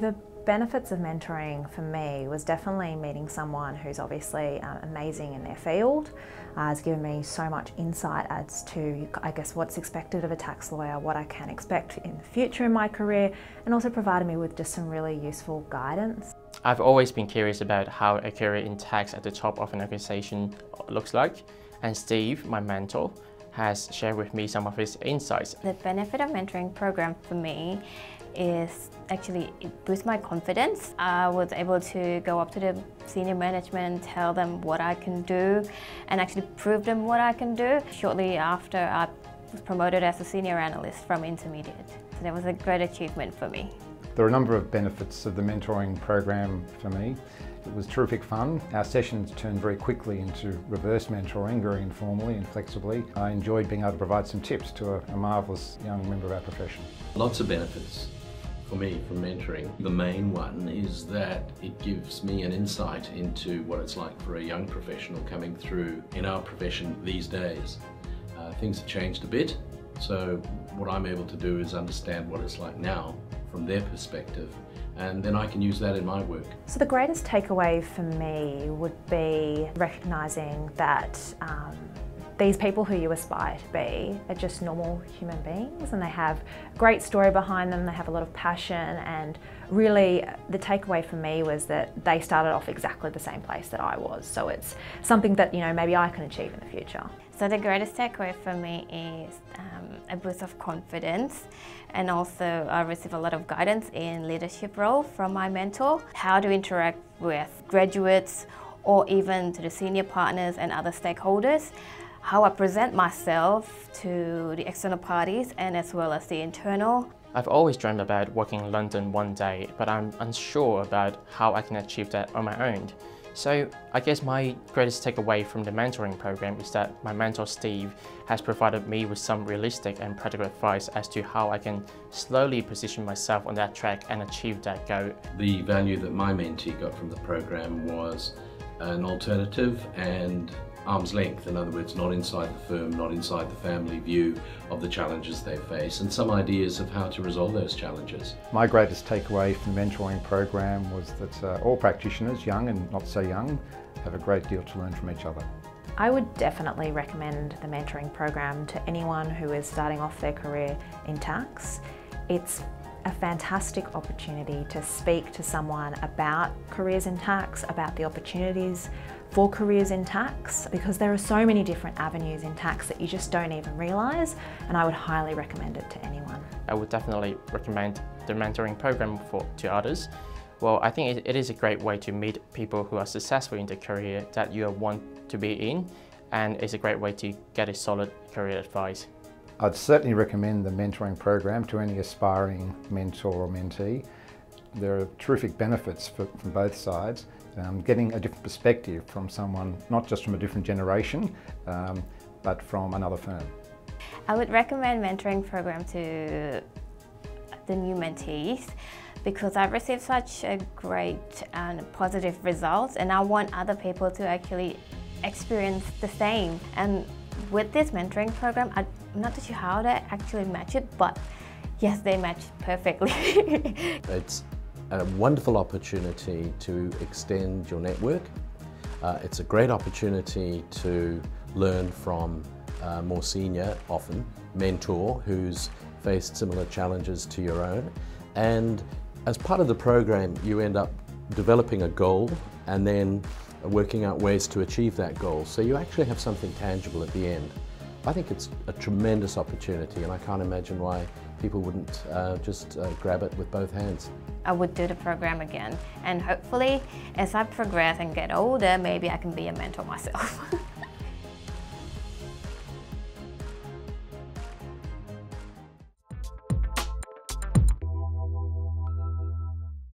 The benefits of mentoring for me was definitely meeting someone who's obviously amazing in their field. It's given me so much insight as to, I guess, what's expected of a tax lawyer, what I can expect in the future in my career, and also provided me with just some really useful guidance. I've always been curious about how a career in tax at the top of an organization looks like, and Steve, my mentor, has shared with me some of his insights. The benefit of mentoring program for me is actually it boosts my confidence. I was able to go up to the senior management and tell them what I can do and actually prove them what I can do. Shortly after, I was promoted as a senior analyst from intermediate. So that was a great achievement for me. There are a number of benefits of the mentoring program for me. It was terrific fun. Our sessions turned very quickly into reverse mentoring, very informally and flexibly. I enjoyed being able to provide some tips to a marvellous young member of our profession. Lots of benefits for me from mentoring. The main one is that it gives me an insight into what it's like for a young professional coming through in our profession these days. Things have changed a bit, so what I'm able to do is understand what it's like now from their perspective, and then I can use that in my work. So the greatest takeaway for me would be recognising that these people who you aspire to be are just normal human beings, and they have a great story behind them, they have a lot of passion, and really the takeaway for me was that they started off exactly the same place that I was, so it's something that, you know, maybe I can achieve in the future. So the greatest takeaway for me is a boost of confidence, and also I receive a lot of guidance in leadership role from my mentor, how to interact with graduates or even to the senior partners and other stakeholders, how I present myself to the external parties and as well as the internal. I've always dreamed about working in London one day, but I'm unsure about how I can achieve that on my own. So I guess my greatest takeaway from the mentoring program is that my mentor Steve has provided me with some realistic and practical advice as to how I can slowly position myself on that track and achieve that goal. The value that my mentee got from the program was an alternative and arm's length, in other words, not inside the firm, not inside the family view of the challenges they face, and some ideas of how to resolve those challenges. My greatest takeaway from the mentoring program was that all practitioners, young and not so young, have a great deal to learn from each other. I would definitely recommend the mentoring program to anyone who is starting off their career in tax. It's a fantastic opportunity to speak to someone about careers in tax, about the opportunities for careers in tax, because there are so many different avenues in tax that you just don't even realise, and I would highly recommend it to anyone. I would definitely recommend the mentoring program to others. Well, I think it is a great way to meet people who are successful in the career that you want to be in, and it's a great way to get a solid career advice. I'd certainly recommend the mentoring program to any aspiring mentor or mentee. There are terrific benefits from both sides. Getting a different perspective from someone, not just from a different generation, but from another firm. I would recommend mentoring program to the new mentees, because I've received such a great and positive results, and I want other people to actually experience the same. And with this mentoring program, I'm not too sure how they actually match it, but yes, they match perfectly. It's a wonderful opportunity to extend your network. It's a great opportunity to learn from a more senior, often, mentor who's faced similar challenges to your own. And as part of the program, you end up developing a goal and then working out ways to achieve that goal, so you actually have something tangible at the end. I think it's a tremendous opportunity, and I can't imagine why people wouldn't just grab it with both hands. I would do the program again, and hopefully as I progress and get older, maybe I can be a mentor myself.